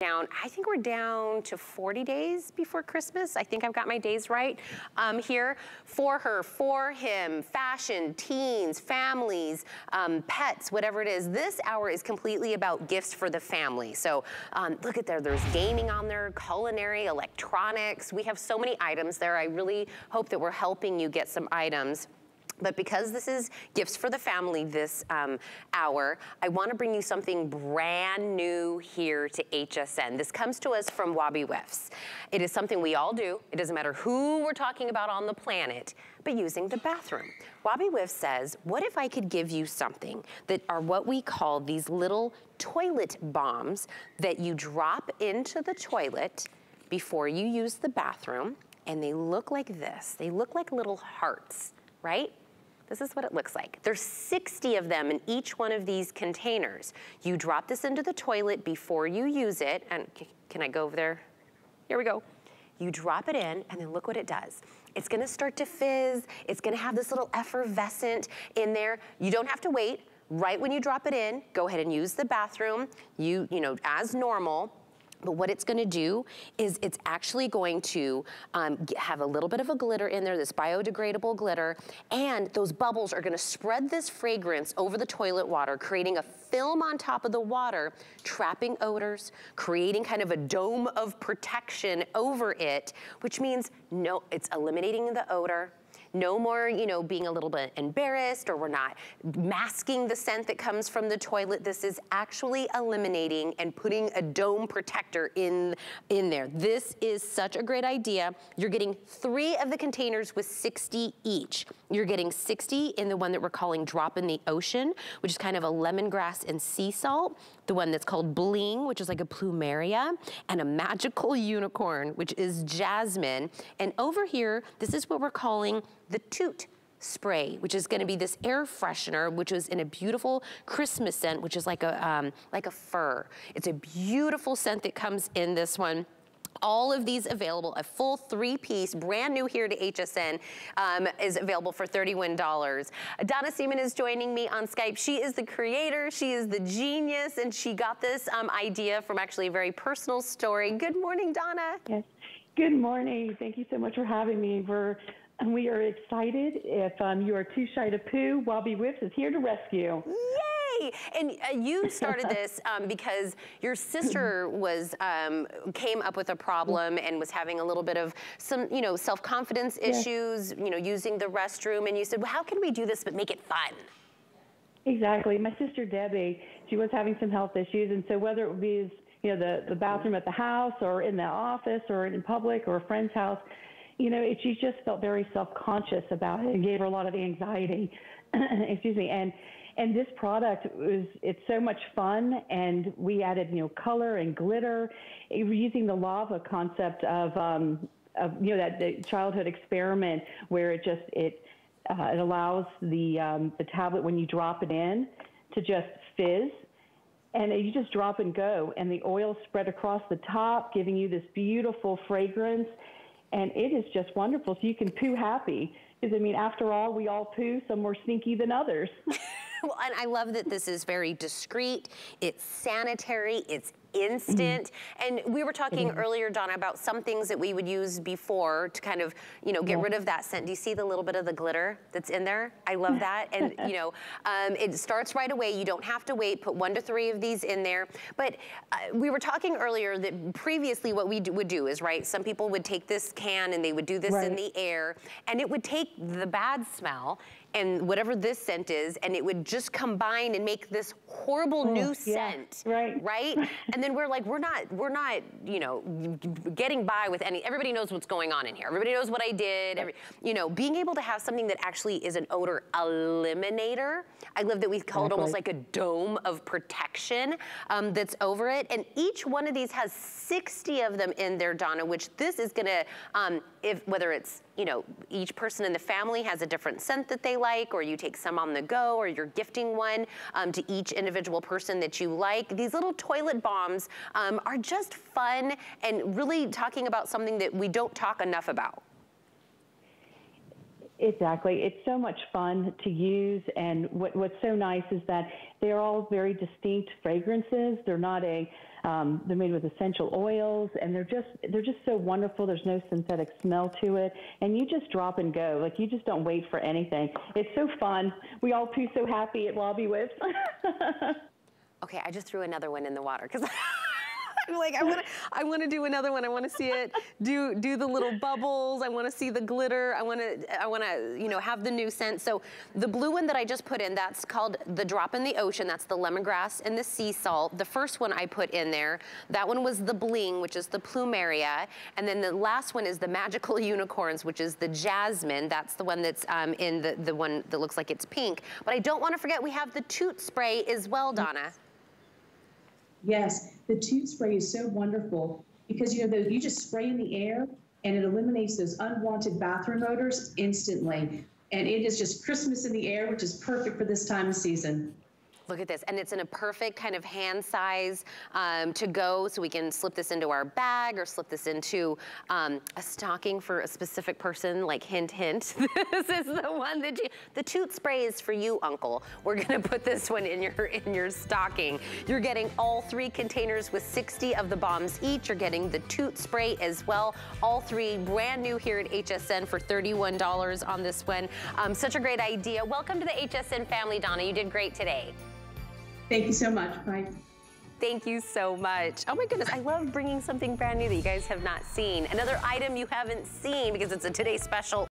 Down, I think we're down to 40 days before Christmas. I think I've got my days right here. For her, for him, fashion, teens, families, pets, whatever it is. This hour is completely about gifts for the family. So look at there, there's gaming on there, culinary, electronics. We have so many items there. I really hope that we're helping you get some items. But because this is gifts for the family this hour, I want to bring you something brand new here to HSN. This comes to us from Wabi Whiffs. It is something we all do. It doesn't matter who we're talking about on the planet, but using the bathroom. Wabi Whiffs says, what if I could give you something that are what we call these little toilet bombs that you drop into the toilet before you use the bathroom, and they look like this. They look like little hearts, right? This is what it looks like. There's 60 of them in each one of these containers. You drop this into the toilet before you use it. And can I go over there? Here we go. You drop it in, and then look what it does. It's gonna start to fizz. It's gonna have this little effervescent in there. You don't have to wait. Right when you drop it in, go ahead and use the bathroom. You know, as normal. But what it's gonna do is it's actually going to have a little bit of a glitter in there, this biodegradable glitter, and those bubbles are gonna spread this fragrance over the toilet water, creating a film on top of the water, trapping odors, creating kind of a dome of protection over it, which means no, it's eliminating the odor. No more, you know, being a little bit embarrassed, or we're not masking the scent that comes from the toilet. This is actually eliminating and putting a dome protector in there. This is such a great idea. You're getting 3 of the containers with 60 each. You're getting 60 in the one that we're calling Drop in the Ocean, which is kind of a lemongrass and sea salt. The one that's called Bling, which is like a Plumeria, and a Magical Unicorn, which is Jasmine. And over here, this is what we're calling the Toot Spray, which is gonna be this air freshener, which is in a beautiful Christmas scent, which is like a fir. It's a beautiful scent that comes in this one. All of these available, a full 3-piece, brand new here to HSN, is available for $31. Donna Seaman is joining me on Skype. She is the creator, she is the genius, and she got this idea from actually a very personal story. Good morning, Donna. Yes, good morning. Thank you so much for having me. We are excited. If you are too shy to poo, Wabi Whiffs is here to rescue. Yay! And you started this because your sister was came up with a problem and was having a little bit of some, you know, self-confidence issues, you know, using the restroom. And you said, well, how can we do this but make it fun? Exactly. My sister Debbie, she was having some health issues, and so whether it would be, you know, the bathroom at the house or in the office or in public or a friend's house, you know, she just felt very self-conscious about it and gave her a lot of anxiety. Excuse me. And this product was, it's so much fun, and we added, you know, color and glitter. We're using the lava concept of you know, that the childhood experiment where it just, it allows the tablet, when you drop it in, to just fizz. And you just drop and go, and the oil spread across the top, giving you this beautiful fragrance. And it is just wonderful. So you can poo happy. Because, I mean, after all, we all poo, some more stinky than others. Well, and I love that this is very discreet. It's sanitary. It's instant. And we were talking earlier, Donna, about some things that we would use before to kind of, you know, get rid of that scent. Do you see the little bit of the glitter that's in there? I love that. And, you know, it starts right away. You don't have to wait. Put 1 to 3 of these in there. But we were talking earlier that previously what we would do is, right, some people would take this can and they would do this in the air, and it would take the bad smell and whatever this scent is, and it would just combine and make this horrible new scent, right? And then we're like, we're not, you know, getting by with any, everybody knows what's going on in here. Everybody knows what I did. You know, being able to have something that actually is an odor eliminator. I love that we call it almost like a dome of protection that's over it. And each one of these has 60 of them in there, Donna, which this is gonna, whether it's, you know, each person in the family has a different scent that they like, or you take some on the go, or you're gifting one to each individual person that you like. These little toilet bombs are just fun and really talking about something that we don't talk enough about. Exactly. It's so much fun to use, and what's so nice is that they're all very distinct fragrances. They're not a They're made with essential oils, and they're just so wonderful. There's no synthetic smell to it, and you just drop and go. Like, you just don't wait for anything. It's so fun. We all poo so happy at Wabi Whiffs. Okay, I just threw another one in the water because I'm like, I want to do another one. I want to see it do the little bubbles. I want to see the glitter. I want to, you know, have the new scent. So the blue one that I just put in, that's called the Drop in the Ocean. That's the lemongrass and the sea salt. The first one I put in there, that one was the Bling, which is the Plumeria, and then the last one is the Magical Unicorns, which is the Jasmine. That's the one that's in the one that looks like it's pink. But I don't want to forget we have the Toot Spray as well, Donna. Yes, the Toot Spray is so wonderful because, you know, you just spray in the air and it eliminates those unwanted bathroom odors instantly. And it is just Christmas in the air, which is perfect for this time of season. Look at this, and it's in a perfect kind of hand size to go, so we can slip this into our bag or slip this into a stocking for a specific person, like hint, hint. This is the one that the Toot Spray is for you, uncle. We're gonna put this one in your stocking. You're getting all three containers with 60 of the bombs each. You're getting the Toot Spray as well. All three brand new here at HSN for $31 on this one. Such a great idea. Welcome to the HSN family, Donna. You did great today. Thank you so much. Bye. Thank you so much. Oh my goodness, I love bringing something brand new that you guys have not seen. Another item you haven't seen because it's a today special